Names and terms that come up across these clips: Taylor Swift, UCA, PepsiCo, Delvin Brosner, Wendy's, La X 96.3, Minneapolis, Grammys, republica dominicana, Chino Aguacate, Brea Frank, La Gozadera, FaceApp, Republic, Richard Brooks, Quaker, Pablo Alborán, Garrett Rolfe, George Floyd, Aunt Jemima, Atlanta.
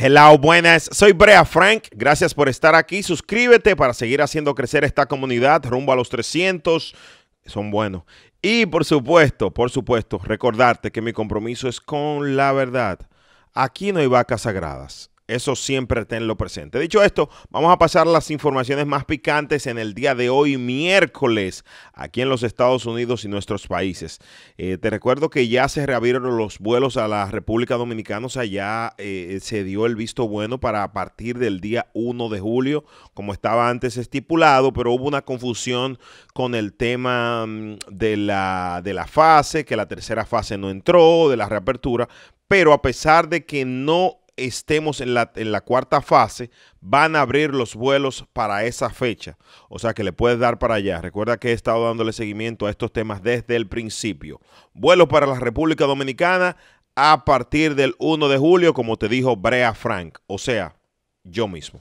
Hello, buenas. Soy Brea Frank. Gracias por estar aquí. Suscríbete para seguir haciendo crecer esta comunidad rumbo a los 300. Son buenos. Y por supuesto, recordarte que mi compromiso es con la verdad. Aquí no hay vacas sagradas. Eso siempre tenlo presente. Dicho esto, vamos a pasar a las informaciones más picantes en el día de hoy, miércoles, aquí en los Estados Unidos y nuestros países. Te recuerdo que ya se reabrieron los vuelos a la República Dominicana. O sea, ya se dio el visto bueno para a partir del día 1 de julio, como estaba antes estipulado, pero hubo una confusión con el tema de la fase, que la tercera fase no entró, de la reapertura, pero a pesar de que no estemos en la cuarta fase, van a abrir los vuelos para esa fecha. O sea que le puedes dar para allá. Recuerda que he estado dándole seguimiento a estos temas desde el principio. Vuelos para la República Dominicana a partir del 1 de julio, como te dijo Brea Frank. O sea, yo mismo.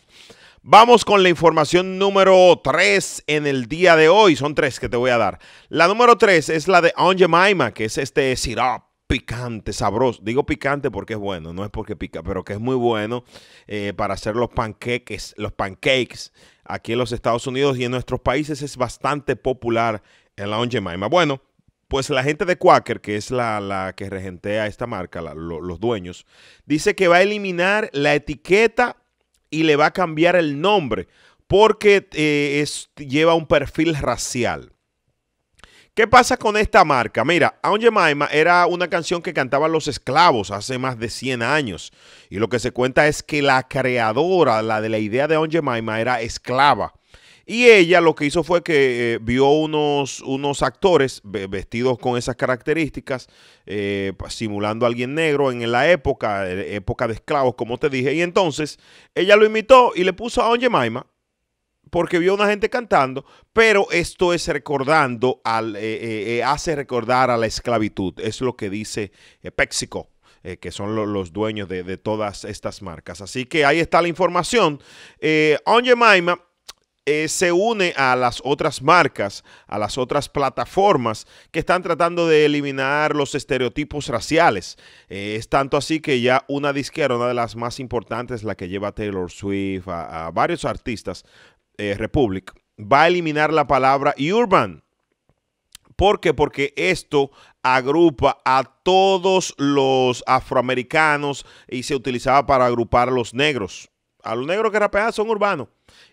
Vamos con la información número 3 en el día de hoy. Son 3 que te voy a dar. La número 3 es la de Aunt Jemima, que es este syrup picante, sabroso. Digo picante porque es bueno, no es porque pica, pero que es muy bueno para hacer los pancakes aquí en los Estados Unidos y en nuestros países es bastante popular en la Aunt Jemima. Bueno, pues la gente de Quaker, que es la que regentea esta marca, los dueños, dice que va a eliminar la etiqueta y le va a cambiar el nombre porque lleva un perfil racial. ¿Qué pasa con esta marca? Mira, Aunt Jemima era una canción que cantaban los esclavos hace más de 100 años. Y lo que se cuenta es que la creadora, la de la idea de Aunt Jemima, era esclava. Y ella lo que hizo fue que vio unos actores vestidos con esas características, simulando a alguien negro en la época de esclavos, como te dije. Y entonces ella lo imitó y le puso a Aunt Jemima, porque vio a una gente cantando, pero esto es recordando, hace recordar a la esclavitud. Es lo que dice PepsiCo, que son los dueños de todas estas marcas. Así que ahí está la información. Aunt Jemima se une a las otras marcas, a las otras plataformas que están tratando de eliminar los estereotipos raciales. Es tanto así que ya una disquera, una de las más importantes, la que lleva a Taylor Swift, a varios artistas, Republic, va a eliminar la palabra urban. ¿Por qué? Porque esto agrupa a todos los afroamericanos y se utilizaba para agrupar a los negros. A los negros que rapean son urbanos.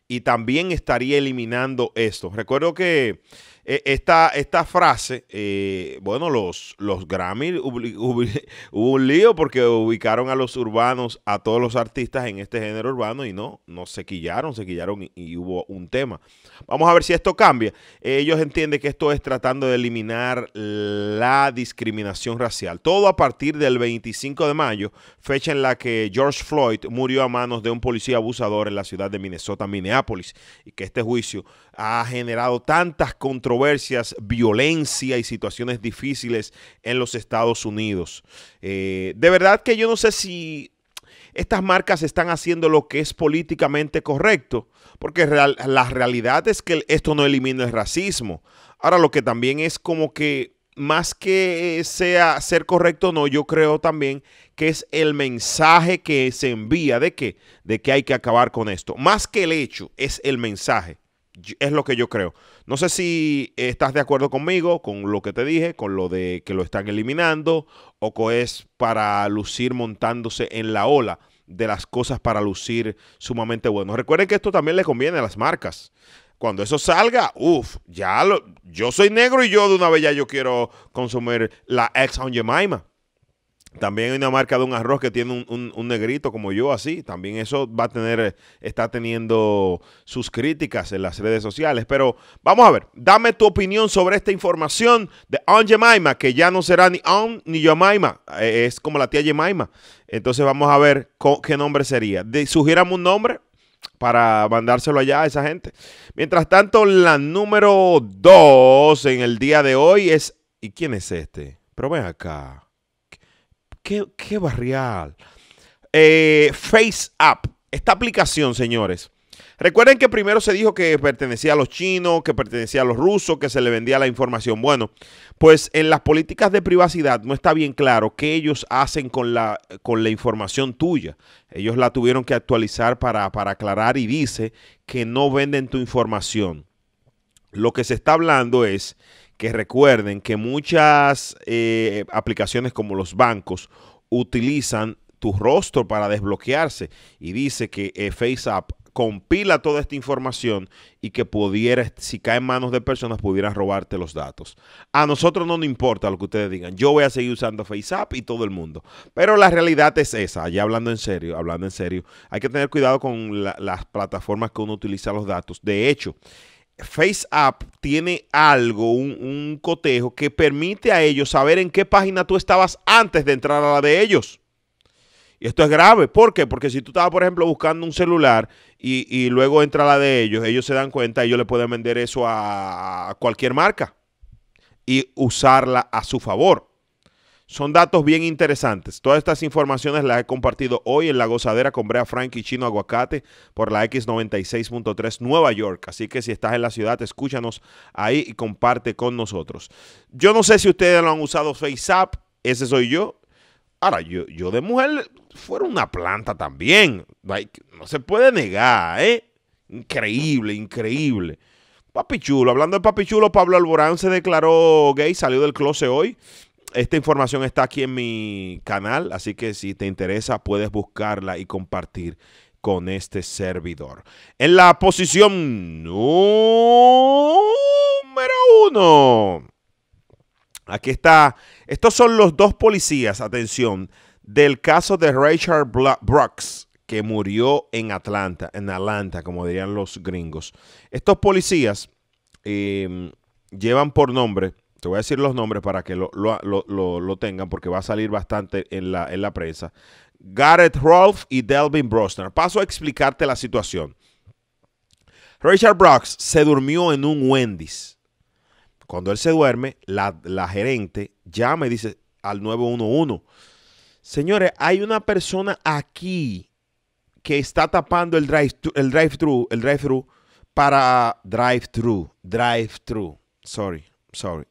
Y también estaría eliminando esto. Recuerdo que esta frase, bueno, los Grammys hubo un lío porque ubicaron a los urbanos, a todos los artistas en este género urbano y no se quillaron y hubo un tema. Vamos a ver si esto cambia. Ellos entienden que esto es tratando de eliminar la discriminación racial. Todo a partir del 25 de mayo, fecha en la que George Floyd murió a manos de un policía abusador en la ciudad de Minnesota, Minneapolis, y que este juicio ha generado tantas controversias, violencia y situaciones difíciles en los Estados Unidos. De verdad que yo no sé si estas marcas están haciendo lo que es políticamente correcto, porque la realidad es que esto no elimina el racismo. Ahora, lo que también es como que más que sea ser correcto o no, yo creo también que es el mensaje que se envía de que hay que acabar con esto. Más que el hecho, es el mensaje. Es lo que yo creo. No sé si estás de acuerdo conmigo, con lo que te dije, con lo de que lo están eliminando, o que es para lucir montándose en la ola de las cosas para lucir sumamente bueno. Recuerden que esto también le conviene a las marcas. Cuando eso salga, yo soy negro y yo de una vez ya yo quiero consumir la X Aunt Jemima. También hay una marca de un arroz que tiene un negrito como yo, así. También eso está teniendo sus críticas en las redes sociales. Pero vamos a ver, dame tu opinión sobre esta información de Aunt Jemima, que ya no será ni Aunt ni Jemima. Es como la tía Jemima. Entonces vamos a ver qué nombre sería. Sugiérame un nombre para mandárselo allá a esa gente. Mientras tanto, la número 2 en el día de hoy es... ¿Y quién es este? Pero ven acá. ¿Qué barrial? FaceApp. Esta aplicación, señores, Recuerden que primero se dijo que pertenecía a los chinos, que pertenecía a los rusos, que se le vendía la información. Bueno, pues en las políticas de privacidad no está bien claro qué ellos hacen con la información tuya. Ellos la tuvieron que actualizar para aclarar y dice que no venden tu información. Lo que se está hablando es que recuerden que muchas aplicaciones como los bancos utilizan tu rostro para desbloquearse y dice que FaceApp compila toda esta información y que pudiera, si cae en manos de personas, pudieran robarte los datos. A nosotros no nos importa lo que ustedes digan. Yo voy a seguir usando FaceApp y todo el mundo. Pero la realidad es esa. Ya hablando en serio, hay que tener cuidado con las plataformas que uno utiliza los datos. De hecho, FaceApp tiene algo, un cotejo que permite a ellos saber en qué página tú estabas antes de entrar a la de ellos. Y esto es grave. ¿Por qué? Porque si tú estabas, por ejemplo, buscando un celular y luego entra la de ellos, ellos se dan cuenta y ellos le pueden vender eso a cualquier marca y usarla a su favor. Son datos bien interesantes. Todas estas informaciones las he compartido hoy en La Gozadera con Brea Frank y Chino Aguacate por la X 96.3 Nueva York. Así que si estás en la ciudad, escúchanos ahí y comparte con nosotros. Yo no sé si ustedes lo han usado FaceApp. Ese soy yo. Ahora, yo de mujer fuera una planta también. Like, no se puede negar, ¿eh? Increíble, increíble. Papi chulo. Hablando de papi chulo, Pablo Alborán se declaró gay, salió del closet hoy. Esta información está aquí en mi canal, así que si te interesa puedes buscarla y compartir con este servidor. En la posición número 1. Aquí está. Estos son los dos policías, atención, del caso de Richard Brooks, que murió en Atlanta, como dirían los gringos. Estos policías llevan por nombre, te voy a decir los nombres para que lo tengan, porque va a salir bastante en la prensa. Garrett Rolfe y Delvin Brosner. Paso a explicarte la situación. Richard Brooks se durmió en un Wendy's. Cuando él se duerme, la gerente llama y dice al 911. Señores, hay una persona aquí que está tapando el drive-thru lo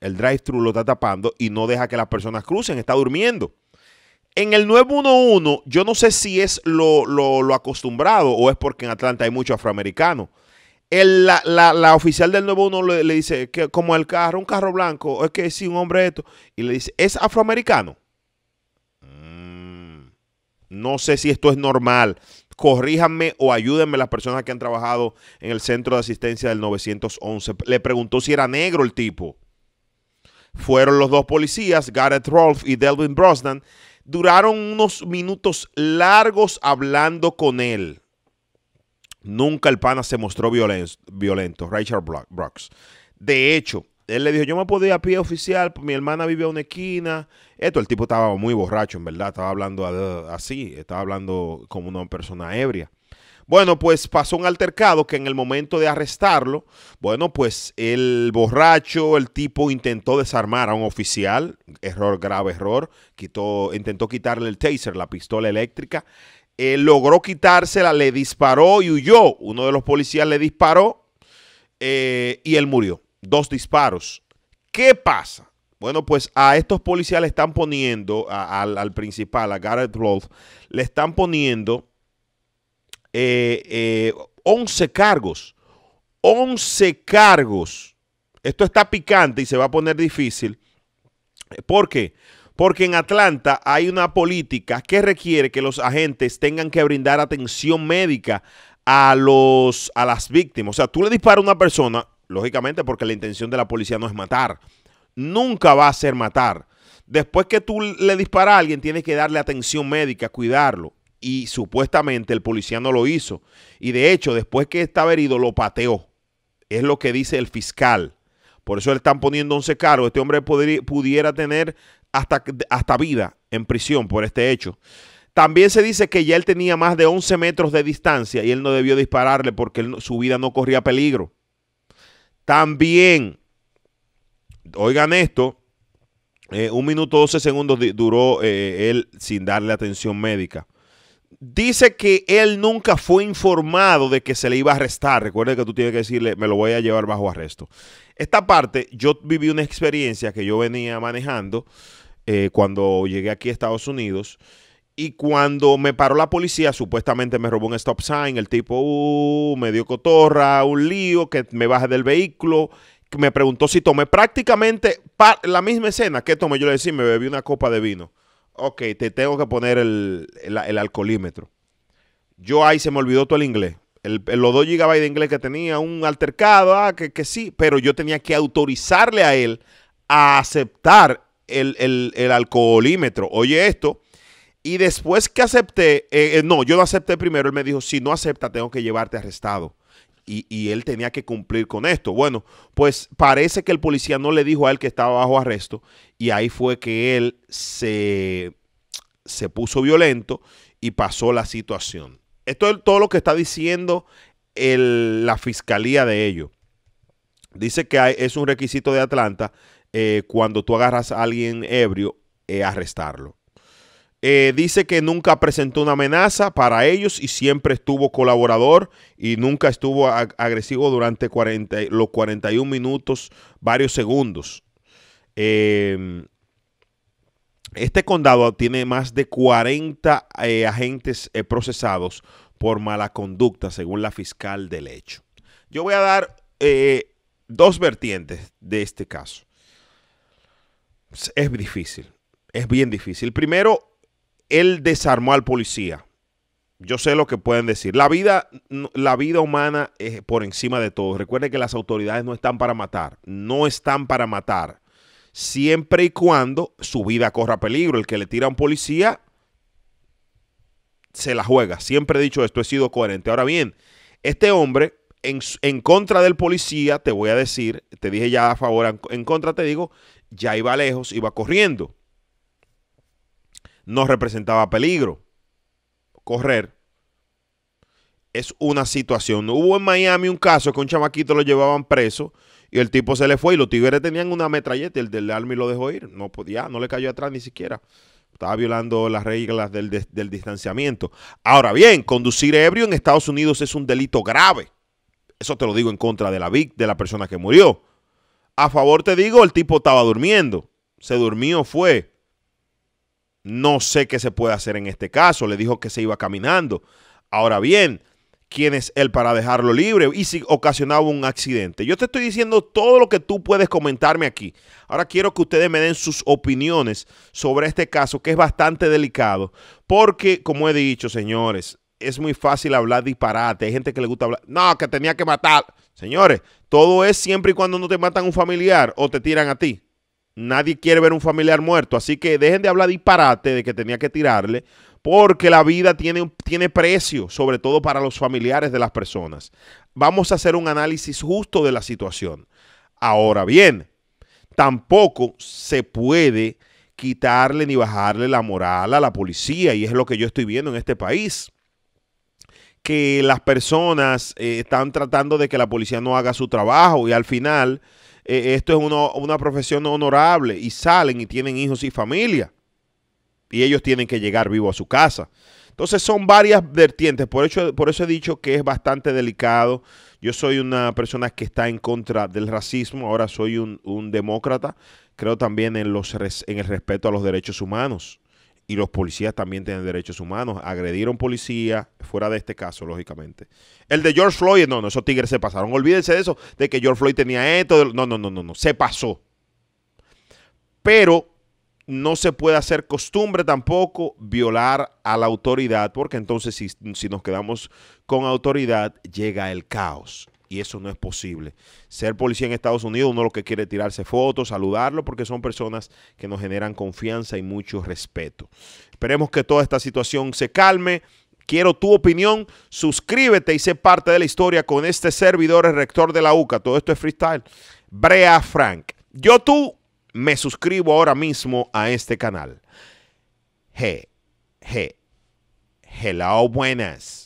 está tapando y no deja que las personas crucen, está durmiendo. En el 911, yo no sé si es lo acostumbrado o es porque en Atlanta hay muchos afroamericanos. La oficial del 911 le dice, que como el carro, un carro blanco, es que sí, un hombre esto. Y le dice, ¿es afroamericano? No sé si esto es normal. Corríjanme o ayúdenme las personas que han trabajado en el centro de asistencia del 911. Le preguntó si era negro el tipo. Fueron los dos policías, Garrett Rolfe y Delvin Brosnan. Duraron unos minutos largos hablando con él. Nunca el pana se mostró violento, Richard Brooks. De hecho, él le dijo, yo me podía ir a pie oficial, mi hermana vive a una esquina. Esto, el tipo estaba muy borracho, en verdad, estaba hablando así, estaba hablando como una persona ebria. Bueno, pues pasó un altercado que en el momento de arrestarlo, bueno, pues el borracho, el tipo intentó desarmar a un oficial, error, grave error, intentó quitarle el taser, la pistola eléctrica. Logró quitársela, le disparó y huyó. Uno de los policías le disparó y él murió. 2 disparos. ¿Qué pasa? Bueno, pues a estos policías le están poniendo, al principal, a Garrett Rolfe, le están poniendo 11 cargos. 11 cargos. Esto está picante y se va a poner difícil. ¿Por qué? Porque en Atlanta hay una política que requiere que los agentes tengan que brindar atención médica a las víctimas. O sea, tú le disparas a una persona, lógicamente porque la intención de la policía no es matar. Nunca va a ser matar. Después que tú le disparas a alguien, tienes que darle atención médica, cuidarlo. Y supuestamente el policía no lo hizo. Y de hecho, después que estaba herido, lo pateó. Es lo que dice el fiscal. Por eso le están poniendo 11 cargos. Este hombre pudiera tener hasta vida en prisión por este hecho. También se dice que ya él tenía más de 11 metros de distancia y él no debió dispararle porque su vida no corría peligro. También, oigan esto, 1 minuto 12 segundos duró él sin darle atención médica. Dice que él nunca fue informado de que se le iba a arrestar. Recuerde que tú tienes que decirle, me lo voy a llevar bajo arresto. Esta parte, yo viví una experiencia que yo venía manejando cuando llegué aquí a Estados Unidos. Y cuando me paró la policía, supuestamente me robó un stop sign. El tipo me dio cotorra, un lío, que me bajé del vehículo. Que me preguntó si tomé prácticamente la misma escena que tomé. Yo le decía, me bebí una copa de vino. Ok, te tengo que poner el alcoholímetro. Yo ahí se me olvidó todo el inglés. Los 2 GB de inglés que tenía, un altercado, que sí, pero yo tenía que autorizarle a él a aceptar el alcoholímetro. Oye esto. Y después que acepté, no, yo lo acepté primero. Él me dijo, si no acepta, tengo que llevarte arrestado. Y él tenía que cumplir con esto. Bueno, pues parece que el policía no le dijo a él que estaba bajo arresto. Y ahí fue que él se puso violento y pasó la situación. Esto es todo lo que está diciendo la fiscalía de ello. Dice que es un requisito de Atlanta cuando tú agarras a alguien ebrio, arrestarlo. Dice que nunca presentó una amenaza para ellos y siempre estuvo colaborador y nunca estuvo agresivo durante los 41 minutos, varios segundos. Este condado tiene más de 40 agentes procesados por mala conducta, según la fiscal del hecho. Yo voy a dar dos vertientes de este caso. Es difícil, es bien difícil. Primero, él desarmó al policía. Yo sé lo que pueden decir. La vida humana es por encima de todo. Recuerde que las autoridades no están para matar. No están para matar. Siempre y cuando su vida corra peligro. El que le tira a un policía se la juega. Siempre he dicho esto, he sido coherente. Ahora bien, este hombre en contra del policía, te voy a decir, te dije ya a favor, en contra te digo, ya iba lejos, iba corriendo. No representaba peligro. Correr es una situación. Hubo en Miami un caso que un chamaquito lo llevaban preso y el tipo se le fue y los tigres tenían una metralleta y el del Army lo dejó ir. No podía, no le cayó atrás ni siquiera. Estaba violando las reglas del distanciamiento. Ahora bien, conducir ebrio en Estados Unidos es un delito grave. Eso te lo digo en contra de la persona que murió. A favor te digo, el tipo estaba durmiendo. Se durmió, fue. No sé qué se puede hacer en este caso. Le dijo que se iba caminando. Ahora bien, ¿quién es él para dejarlo libre? Y si ocasionaba un accidente. Yo te estoy diciendo todo lo que tú puedes comentarme aquí. Ahora quiero que ustedes me den sus opiniones sobre este caso, que es bastante delicado. Porque, como he dicho, señores, es muy fácil hablar disparate. Hay gente que le gusta hablar. No, que tenía que matar. Señores, todo es siempre y cuando no te matan un familiar o te tiran a ti. Nadie quiere ver un familiar muerto, así que dejen de hablar disparate de que tenía que tirarle, porque la vida tiene precio, sobre todo para los familiares de las personas. Vamos a hacer un análisis justo de la situación. Ahora bien, tampoco se puede quitarle ni bajarle la moral a la policía, y es lo que yo estoy viendo en este país. Que las personas están tratando de que la policía no haga su trabajo, y al final esto es una profesión honorable y salen y tienen hijos y familia y ellos tienen que llegar vivos a su casa. Entonces son varias vertientes, por eso he dicho que es bastante delicado. Yo soy una persona que está en contra del racismo, ahora soy un demócrata, creo también en el respeto a los derechos humanos, y los policías también tienen derechos humanos. Agredieron policía, fuera de este caso, lógicamente. El de George Floyd, no, esos tigres se pasaron. Olvídense de eso, de que George Floyd tenía esto. No, se pasó. Pero no se puede hacer costumbre tampoco violar a la autoridad, porque entonces si nos quedamos con autoridad, llega el caos. Y eso no es posible. Ser policía en Estados Unidos, uno lo que quiere es tirarse fotos, saludarlo, porque son personas que nos generan confianza y mucho respeto. Esperemos que toda esta situación se calme. Quiero tu opinión. Suscríbete y sé parte de la historia con este servidor, el rector de la UCA. Todo esto es freestyle. Brea Frank. Yo me suscribo ahora mismo a este canal. Hello, buenas.